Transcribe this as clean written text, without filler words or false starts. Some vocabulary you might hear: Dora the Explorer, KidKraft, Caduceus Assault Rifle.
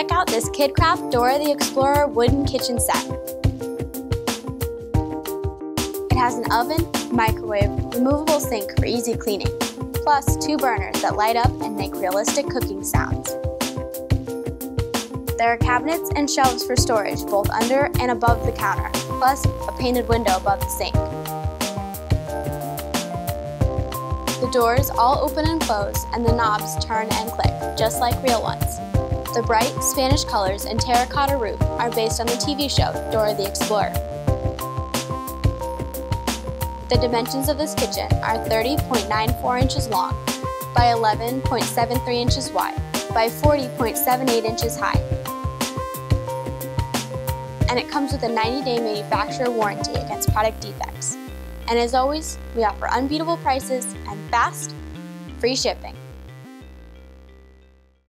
check out this KidKraft Dora the Explorer wooden kitchen set. It has an oven, microwave, removable sink for easy cleaning, plus 2 burners that light up and make realistic cooking sounds. There are cabinets and shelves for storage both under and above the counter, plus a painted window above the sink. The doors all open and close, and the knobs turn and click, just like real ones. The bright Spanish colors and terracotta roof are based on the TV show Dora the Explorer. The dimensions of this kitchen are 30.94 inches long by 11.73 inches wide by 40.78 inches high. And it comes with a 90-day manufacturer warranty against product defects. And as always, we offer unbeatable prices and fast, free shipping.